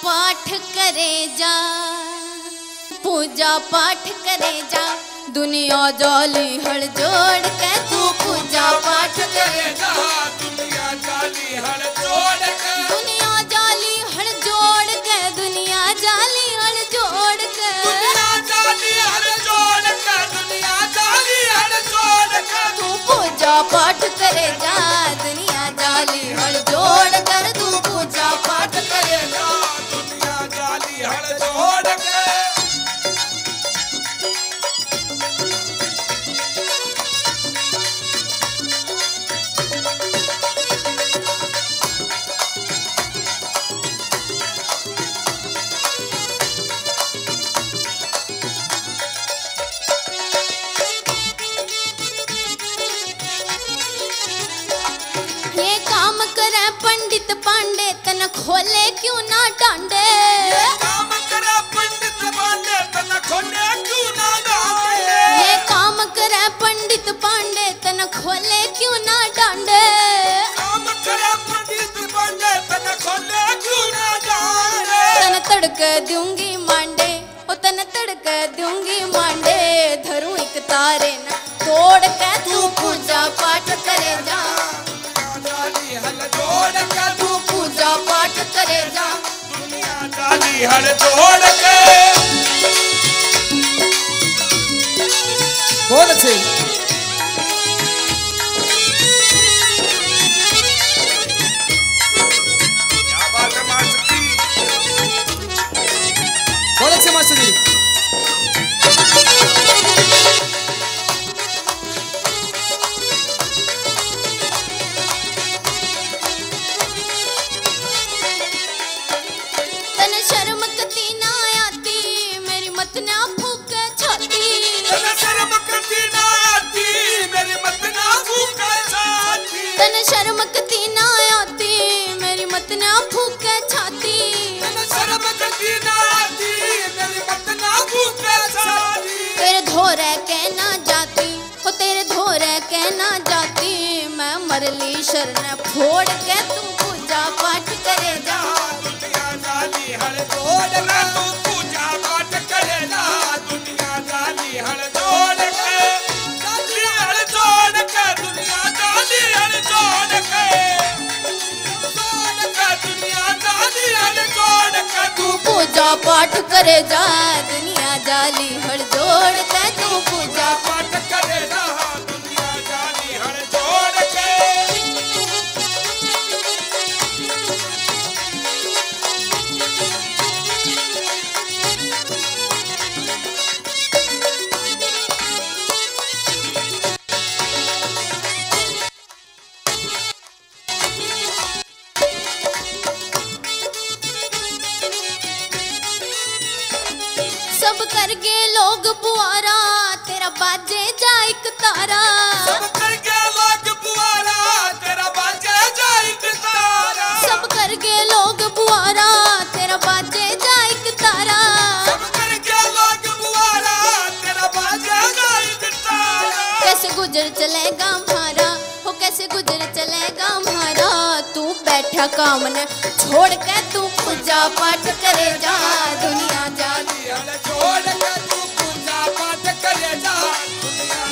पाठ करे जा, पूजा पाठ करे जा, दुनिया जाली हर जोड़ के तू पूजा पाठ करे जा, दुनिया जाली हर जोड़ के, दुनिया जाली हर जोड़ के, दुनिया जाली हर जोड़ के, दुनिया जाली हर जोड़ के, दुनिया जाली हर जोड़ के, तू पूजा पाठ करे जा, दुनिया जाली हर जोड़ कर तू पूजा पाठ करे जा, दुनिया जाली हर जोड़ के। पंडित पांडे तन खोले क्यों ना डांडे, ये काम करे पंडित पांडे तन खोले क्यों ना डांडे, ये काम करे पंडित पांडे तन खोले क्यों ना डांडे, काम करे पंडित पांडे तन खोले क्यों ना डांडे, तन तड़क दूंगी मांडे, ओ तन तड़क दूंगी मांडे, धरूं एक तारे ना तोड़ के तू पूजा पाठ करे जा, तू पूजा पाठ करे जा, दुनिया जाली हर जोड़ के। बहुत अच्छे। क्या बात है मास्टर जी, बहुत अच्छे मास्टर जी। मरली शरण फोड़ के तू पूजा पाठ करे जा, दुनिया जाली हर जोड़ के, तू पूजा पाठ करे जा, दुनिया जाली हर जोड़ के, दुनिया हर जोड़ के, दुनिया जाली हर जोड़ के, दुनिया जाली हर जोड़ के, तू पूजा पाठ करे जा, दुनिया जाली हर जोड़ के, तू पूजा पाठ करे जा, दुनिया जाली हर जोड़ के। कामना छोड़ के तू पूजा पाठ करे जा, दुनिया जाली हल छोड़ के तू पूजा पाठ करे जा, दुनिया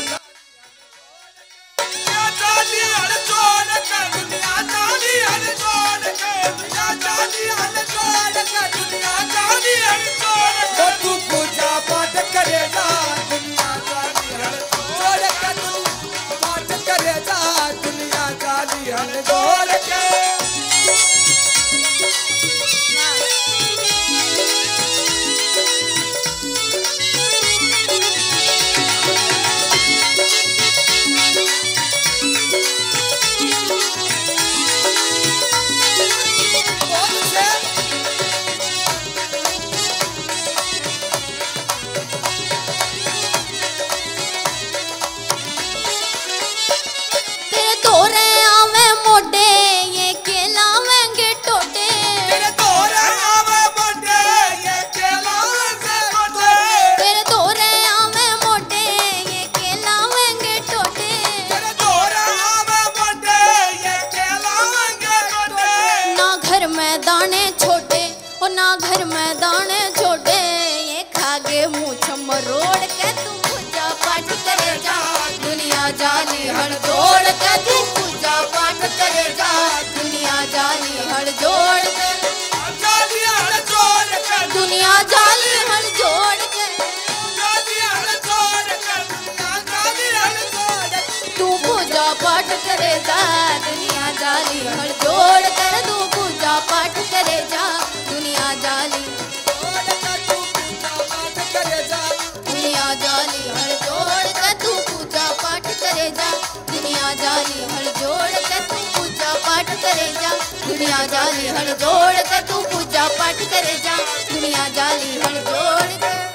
जाली हल छोड़ के, दुनिया जाली हल छोड़ के, दुनिया जाली हल छोड़ के, दुनिया जाली हल छोड़ के, तू पूजा पाठ करे जा, दुनिया जाली हल छोड़ के, तू पाठ करे जा, दुनिया जाली हल छोड़ के। ना घर में दाने छोड़े ये खागे मूछ मरोड़ के तू पूजा पाठ करे जा। दुनिया जानी हर जोड़ के तू पूजा पाठ करे जा। दुनिया जानी हर जोड़ के दुनिया जानी हर जोड़ के तू पूजा पाठ करे जा। दुनिया जानी हर जोड़ कर तू पूजा पाठ करे जा। दुनिया जानी जोड़ कर तू पूजा पाठ करे जा। दुनिया जानी हर जोड़ कर तू पूजा पाठ करे जा। दुनिया जानी हर जोड़ कर तू पूजा पाठ करे जा। दुनिया जानी हर जोड़ कर तू पूजा पाठ करे जा। दुनिया जानी हर जोड़